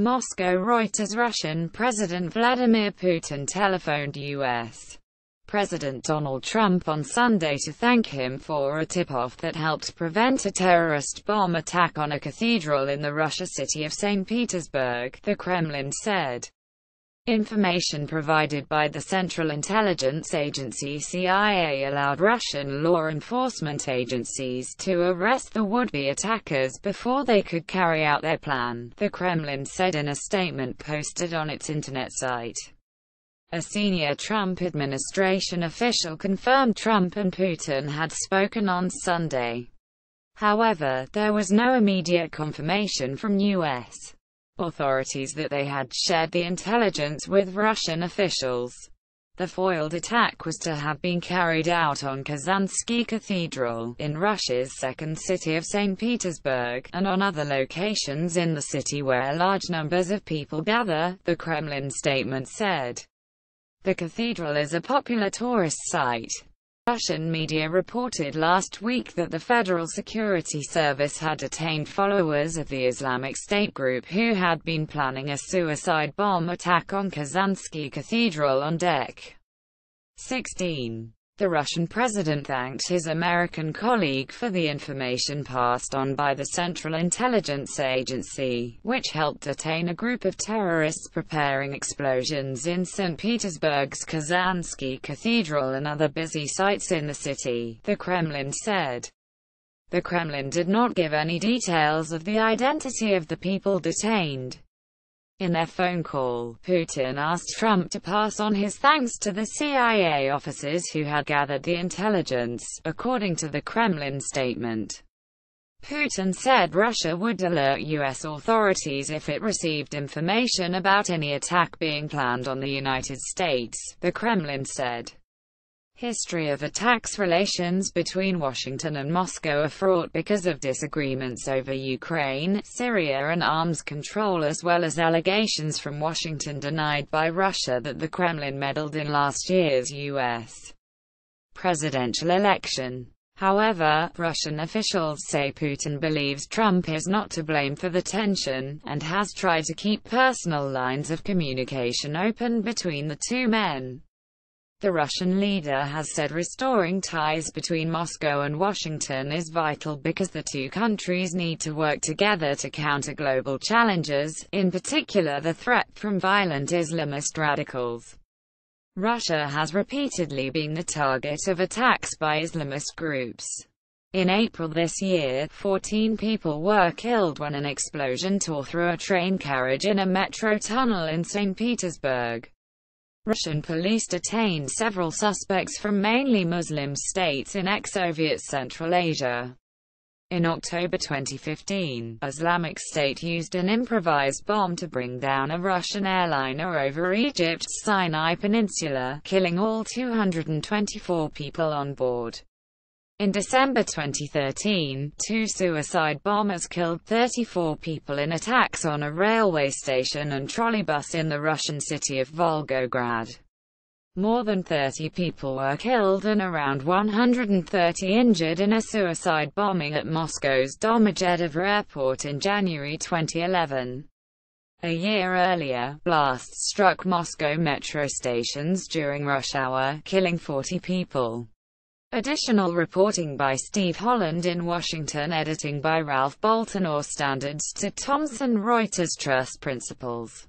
Moscow. Reuters. Russian President Vladimir Putin telephoned U.S. President Donald Trump on Sunday to thank him for a tip-off that helped prevent a terrorist bomb attack on a cathedral in the Russian city of Saint Petersburg, the Kremlin said. Information provided by the Central Intelligence Agency CIA allowed Russian law enforcement agencies to arrest the would-be attackers before they could carry out their plan, the Kremlin said in a statement posted on its internet site. A senior Trump administration official confirmed Trump and Putin had spoken on Sunday. However, there was no immediate confirmation from U.S. authorities that they had shared the intelligence with Russian officials. The foiled attack was to have been carried out on Kazansky Cathedral, in Russia's second city of St. Petersburg, and on other locations in the city where large numbers of people gather, the Kremlin statement said. The cathedral is a popular tourist site. Russian media reported last week that the Federal Security Service had detained followers of the Islamic State group who had been planning a suicide bomb attack on Kazansky Cathedral on Dec. 16. The Russian president thanked his American colleague for the information passed on by the Central Intelligence Agency, which helped detain a group of terrorists preparing explosions in St. Petersburg's Kazansky Cathedral and other busy sites in the city, the Kremlin said. The Kremlin did not give any details of the identity of the people detained. In their phone call, Putin asked Trump to pass on his thanks to the CIA officers who had gathered the intelligence, according to the Kremlin statement. Putin said Russia would alert U.S. authorities if it received information about any attack being planned on the United States, the Kremlin said. History of attacks. Relations between Washington and Moscow are fraught because of disagreements over Ukraine, Syria and arms control, as well as allegations from Washington denied by Russia that the Kremlin meddled in last year's U.S. presidential election. However, Russian officials say Putin believes Trump is not to blame for the tension, and has tried to keep personal lines of communication open between the two men. The Russian leader has said restoring ties between Moscow and Washington is vital because the two countries need to work together to counter global challenges, in particular the threat from violent Islamist radicals. Russia has repeatedly been the target of attacks by Islamist groups. In April this year, 14 people were killed when an explosion tore through a train carriage in a metro tunnel in St. Petersburg. Russian police detained several suspects from mainly Muslim states in ex-Soviet Central Asia. In October 2015, Islamic State used an improvised bomb to bring down a Russian airliner over Egypt's Sinai Peninsula, killing all 224 people on board. In December 2013, two suicide bombers killed 34 people in attacks on a railway station and trolleybus in the Russian city of Volgograd. More than 30 people were killed and around 130 injured in a suicide bombing at Moscow's Domodedovo airport in January 2011. A year earlier, blasts struck Moscow metro stations during rush hour, killing 40 people. Additional reporting by Steve Holland in Washington. Editing by Ralph Boulton. Or Standards to Thomson Reuters. Trust Principles.